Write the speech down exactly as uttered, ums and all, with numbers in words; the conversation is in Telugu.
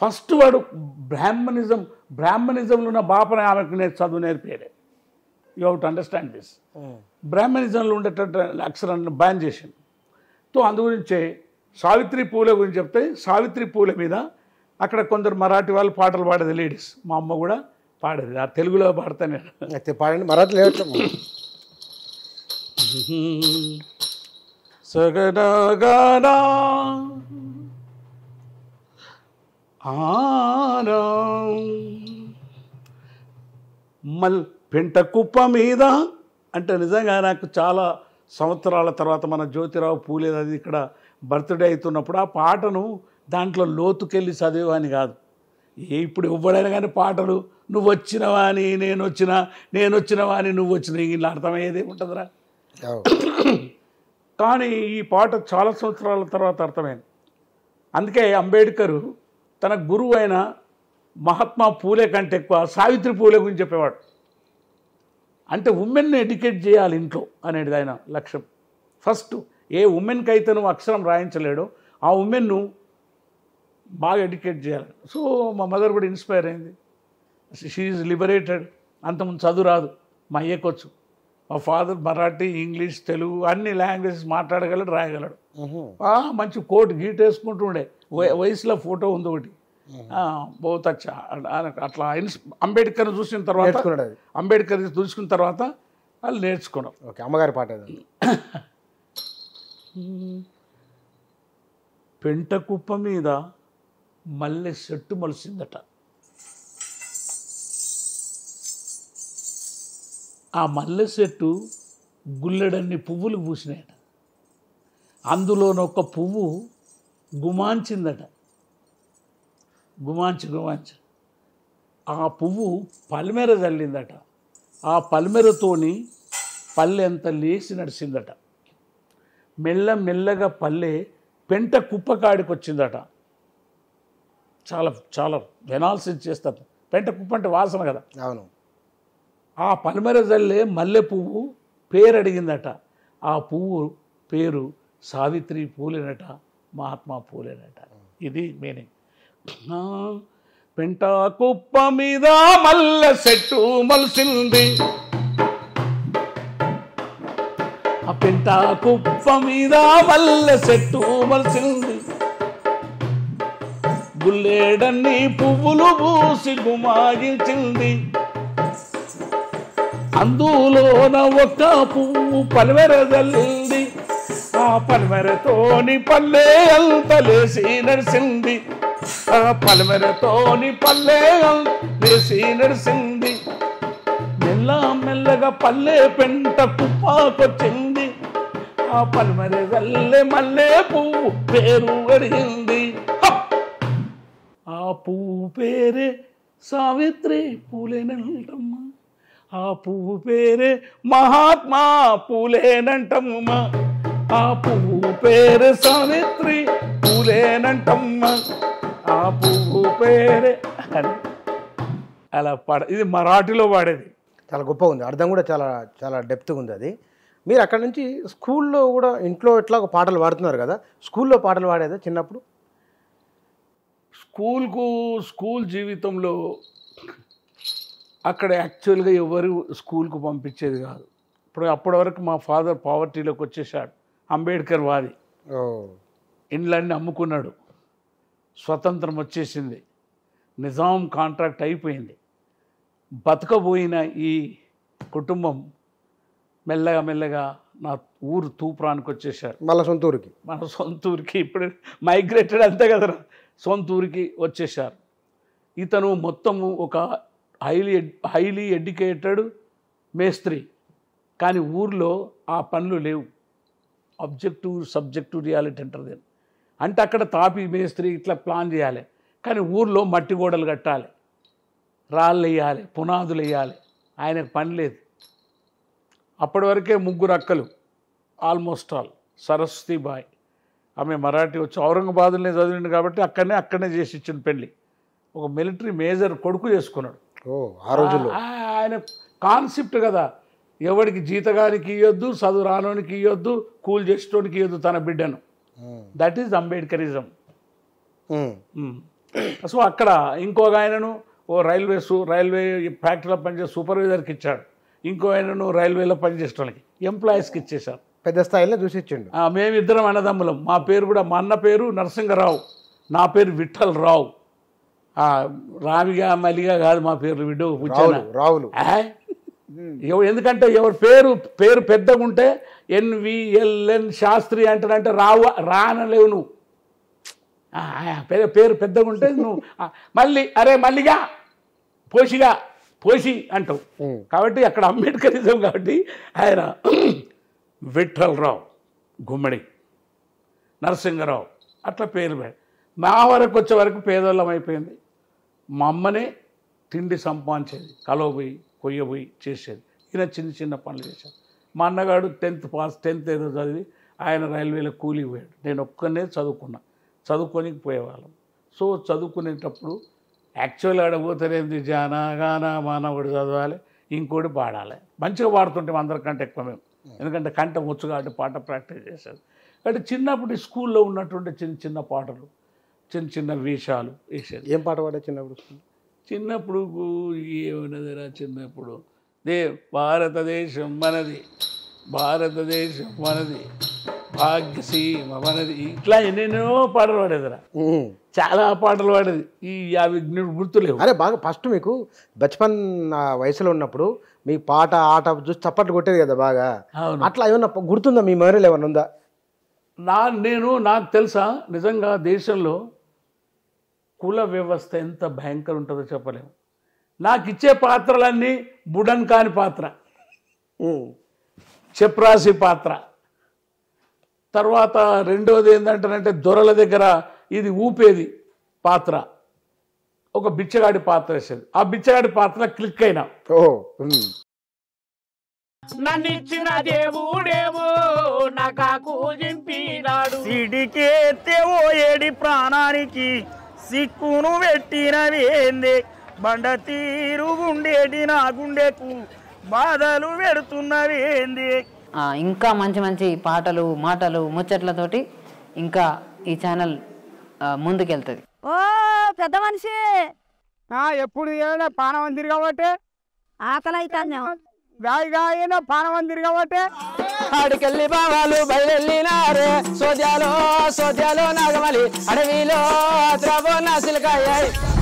ఫస్ట్ వాడు బ్రాహ్మణిజం బ్రాహ్మణిజంలో ఉన్న బాపన ఆమెకు నేను చదువు నేర్పేరే. You have to understand this. బ్రాహ్మణిజంలో ఉండేటట్టు అక్షరాన్ని బ్యాన్ చేసింది. సో అందు గురించే సావిత్రి పూలే గురించి చెప్తే సావిత్రి పూలే మీద అక్కడ కొందరు మరాఠీ వాళ్ళు పాటలు పాడేది లేడీస్. మా అమ్మ కూడా పాడేది, ఆ తెలుగులో పాడతాను అయితే పాడండి మరాఠీలో. సగనగన మల్ పెంట కుప్ప మీద అంటే నిజంగా నాకు చాలా సంవత్సరాల తర్వాత మన జ్యోతిరావు పూలే అది ఇక్కడ బర్త్డే అవుతున్నప్పుడు ఆ పాటను దాంట్లో లోతుకెళ్ళి చదివేవాని కాదు. ఏ ఇప్పుడు ఇవ్వడైనా కానీ పాటలు నువ్వు వచ్చినవా అని నేను వచ్చినా, నేను వచ్చినవా అని నువ్వు వచ్చినా ఇలా అర్థమయ్యేది ఉంటుందిరా. కానీ ఈ పాట చాలా సంవత్సరాల తర్వాత అర్థమైంది. అందుకే అంబేద్కర్ తన గురువు అయిన మహాత్మా పూలే కంటే ఎక్కువ సావిత్రి పూలే గురించి చెప్పేవాడు. అంటే ఉమెన్ని ఎడ్యుకేట్ చేయాలి ఇంట్లో అనేది ఆయన లక్ష్యం. ఫస్ట్ ఏ ఉమెన్కి అయితే నువ్వు అక్షరం రాయించలేడో ఆ ఉమెన్ను బాగా ఎడ్యుకేట్ చేయాలి. సో మా మదర్ కూడా ఇన్స్పైర్ అయింది. She is liberated. అంతకుముందు చదువు రాదు, మా అయ్యకొచ్చు. మా ఫాదర్ మరాఠీ, ఇంగ్లీష్, తెలుగు అన్ని లాంగ్వేజెస్ మాట్లాడగలడు, రాయగలడు. మంచి కోట్ గీట్ వేసుకుంటూ ఉండే వయసులో ఫోటో ఉంది ఒకటి. బహుత్ అచ్చా అట్లా అంబేద్కర్ చూసిన తర్వాత అంబేద్కర్ చూసుకున్న తర్వాత వాళ్ళు నేర్చుకున్నాం. ఓకే, అమ్మగారి పాట పెంట కుప్ప మీద మల్లె చెట్టు మొలిసిందట. ఆ మల్లె చెట్టు గుల్లెడన్ని పువ్వులు పూసినాయట. అందులోనొక పువ్వు గుమాంచిందట. గుమాంచి గుమాంచి ఆ పువ్వు పల్మెర చల్లిందట. ఆ పల్మెరతోని పల్లె అంత లేచి నడిచిందట. మెల్ల మెల్లగా పల్లె పెంట కుప్ప కాడికి వచ్చిందట. చాలా చాలా ఎనాలిసిస్ చేస్తారు. పెంట కుప్ప అంటే వాసన కదా. అవును. ఆ పల్మెర చల్లే మల్లె పువ్వు పేరు అడిగిందట. ఆ పువ్వు పేరు సావిత్రి పూలేనట, మహాత్మా పూలేనట. ఇది మీనింగ్. పెంట కుప్ప మీద మల్లె చెట్టు మొలిసింది, ఆ పెంట కుప్ప మీద మల్లె చెట్టు మొలిసింది, గుల్లేడన్ని పువ్వులు పూసి గుమాయించింది, అందులోన ఒక పువ్వు పల్మెర జల్లింది, ఆ పల్మెరతోని పల్లె అంత లేసి నడిసింది, ఆ పల్మెరతోని పల్లె లేసి నడిసింది, మెల్ల మెల్లగా పల్లె పెంట కుప్పకొచ్చింది, ఆ పల్మెర జల్లే మల్లె పువ్వు పేరు అడిగింది, ఆ పువ్వు పేరే సావిత్రి పూలేనంటమ్మా, ఆ పువ్వు పేరే మహాత్మా పూలేనంటమ్మా, ఆ పువ్వు పేరే సావిత్రి పూలేనంటమ్మా, ఆ పువ్వు పేరే అని అలా పాడ. ఇది మరాఠీలో పాడేది. చాలా గొప్పగా ఉంది, అర్థం కూడా చాలా చాలా డెప్త్గా ఉంది. అది మీరు అక్కడ నుంచి స్కూల్లో కూడా ఇంట్లో ఎట్లా పాటలు పాడుతున్నారు కదా, స్కూల్లో పాటలు పాడేదా చిన్నప్పుడు? స్కూల్కు స్కూల్ జీవితంలో అక్కడ యాక్చువల్గా ఎవరు స్కూల్కు పంపించేది కాదు. ఇప్పుడు అప్పటి వరకు మా ఫాదర్ పావర్టీలోకి వచ్చేసాడు. అంబేద్కర్ వాది ఇండ్లన్నీ అమ్ముకున్నాడు. స్వతంత్రం వచ్చేసింది, నిజాం కాంట్రాక్ట్ అయిపోయింది. బతకబోయిన ఈ కుటుంబం మెల్లగా మెల్లగా నా ఊరు తూప్రానికి వచ్చేసారు. మళ్ళీ సొంత ఊరికి, మన సొంత ఊరికి ఇప్పుడు మైగ్రేటెడ్ అంతే కదరా, సొంత ఊరికి వచ్చేసారు. ఇతను మొత్తము ఒక హైలీ హైలీ ఎడ్యుకేటెడ్ మేస్త్రి, కానీ ఊర్లో ఆ పనులు లేవు. ఆబ్జెక్టివ్ సబ్జెక్టివ్ రియాలిటీ అంటారు. అంటే అక్కడ తాపి మేస్త్రి ఇట్లా ప్లాన్ చేయాలి, కానీ ఊర్లో మట్టి గోడలు కట్టాలి, రాళ్ళు వేయాలి, పునాదులు వేయాలి. ఆయనకు పని లేదు. అప్పటి వరకే ముగ్గురు అక్కలు ఆల్మోస్ట్ ఆల్. సరస్వతి బాయ్ ఆమె మరాఠీ వచ్చి ఔరంగాబాద్లోనే చదివింది కాబట్టి అక్కడనే అక్కడనే చేసి ఇచ్చిన పెళ్ళి. ఒక మిలిటరీ మేజర్ కొడుకు చేసుకున్నాడు. ఆ రోజుల్లో ఆయన కాన్సెప్ట్ కదా, ఎవరికి జీతగానికి ఇవ్వద్దు, చదువు రానోనికి ఇవ్వద్దు, కూల్ చేసేటోనికి ఇవ్వద్దు తన బిడ్డను. That is Ambedkarism. సో అక్కడ ఇంకొక ఆయనను ఓ రైల్వే రైల్వే ఫ్యాక్టరీలో పనిచేసే సూపర్వైజర్కి ఇచ్చాడు, ఇంకో ఆయనను రైల్వేలో పనిచేసే వాళ్ళకి ఎంప్లాయీస్కి ఇచ్చేశారు. పెద్ద స్థాయిలో చూసి ఇచ్చిండు. మేమిద్దరం అన్నదమ్ములం, మా పేరు కూడా మా అన్న పేరు నరసింహరావు, నా పేరు విఠల్ రావు. రావిగా మలిగా కాదు మా పేర్లు, విడ్డో కూర్చోను రావులు. ఎందుకంటే ఎవరి పేరు పేరు పెద్దగా ఉంటే ఎన్విఎల్ఎన్ శాస్త్రి అంటాడంటే రావు రానలేవు నువ్వు. పేరు పెద్దగా ఉంటే నువ్వు మళ్ళీ అరే మల్లిగా పోషిగా పోషి అంటావు. కాబట్టి అక్కడ అంబేద్కరిజం కాబట్టి ఆయన విఠలరావు గుమ్మడి నరసింహరావు అట్లా పేరు. నా వరకు వచ్చే వరకు పేదోళ్ళం అయిపోయింది. మా అమ్మనే తిండి సంపాదించేది, కలవబోయి కొయ్యబోయి చేసేది. ఈయన చిన్న చిన్న పనులు చేశాను. మా అన్నగాడు టెన్త్ పాస్ టెన్త్ ఏదో చదివి ఆయన రైల్వేలో కూలికి పోయాడు. నేను ఒక్కనే చదువుకున్నా, చదువుకొని పోయేవాళ్ళం. సో చదువుకునేటప్పుడు యాక్చువల్గా అడగబోతేనేది జానా గానా మానా ఒకటి చదవాలి, ఇంకోటి పాడాలి. మంచిగా పాడుతుంటే అందరికంటే ఎక్కువ మేము, ఎందుకంటే కంట వచ్చు కాబట్టి పాట ప్రాక్టీస్ చేశాను. అంటే చిన్నప్పుడు స్కూల్లో ఉన్నటువంటి చిన్న చిన్న పాటలు చిన్న చిన్న వేషాలు వేసేది. ఏం పాట పాడే చిన్నప్పుడు? చిన్నప్పుడు ఏమన్నదిరా చిన్నప్పుడు దే భారతదేశం మనది, భారతదేశం మనది, భాగ్యసీమ మనది, ఇట్లా ఎన్నెన్నో పాటలు పాడేదిరా, చాలా పాటలు పాడేది. ఈ అవి గుర్తులేవు. అరే బాగా ఫస్ట్ మీకు బచ్పన్ వయసులో ఉన్నప్పుడు మీ పాట ఆట చూసి చప్పట్లు కొట్టేది కదా బాగా, అట్లా ఏమన్నా గుర్తుందా? మీ మెమరీలో ఏమన్నా ఉందా? నా నేను నాకు తెలుసా నిజంగా దేశంలో కుల వ్యవస్థ ఎంత భయంకరం ఉంటుందో చెప్పలేము. నాకు ఇచ్చే పాత్రలన్నీ బుడన్ కాని పాత్ర, చెప్రాసి పాత్ర. తర్వాత రెండోది ఏంటంటే దొరల దగ్గర ఇది ఊపేది పాత్ర, ఒక బిచ్చగాడి పాత్ర వేసేది. ఆ బిచ్చగాడి పాత్ర క్లిక్ అయినా నన్నిచ్చిన దేవుడేమో నాకా కూజింపినాడు, సిడికేతే ఓ ఏడి ప్రాణానికి సిక్కును పెట్టిన వేందే, బండ తీరు గుండేటి నా గుండెకు బాధలు పెడుతున్నవేంది. ఇంకా మంచి మంచి పాటలు మాటలు ముచ్చట్లతోటి ఇంకా ఈ ఛానల్ ముందుకెళ్తుంది. ఓ పెద్ద మనిషి ఎప్పుడు ఏమైనా పానవందిరు కాబట్టి ఆకలి అవుతాను, గాయన పానవందిరు కాబట్టి ఆడికెళ్ళి బావాలు బయలునారే, సోద్యాలో సోద్యాలో నాగమలి అడవిలో ద్రవణ సిలకాయ.